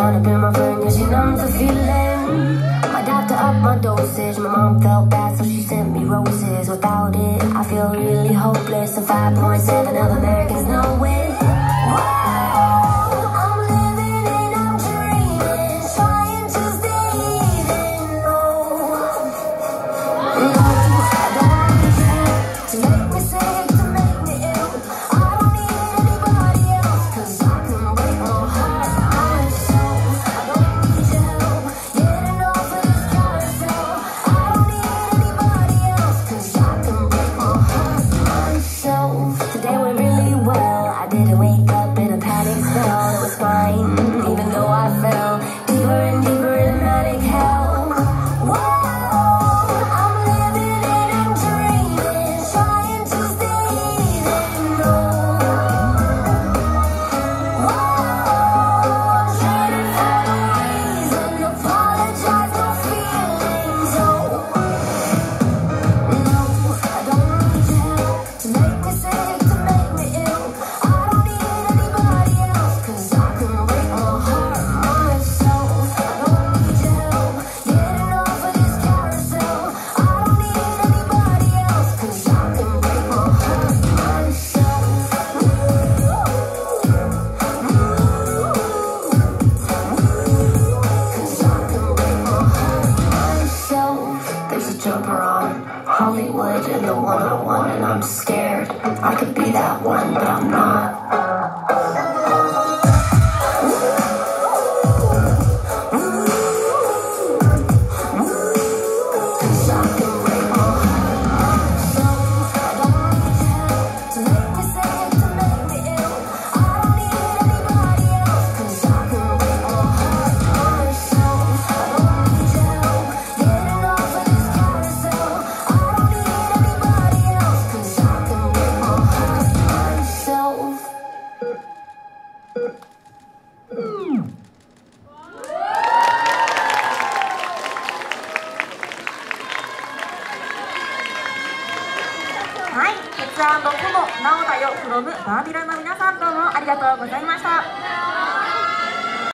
trying to bend my fingers, she numbs the feeling. My doctor upped my dosage, my mom felt bad, so she sent me roses. Without it, I feel really hopeless, and 5.7 of Americans know it. From Babylonの皆さん、どうもありがとうございました。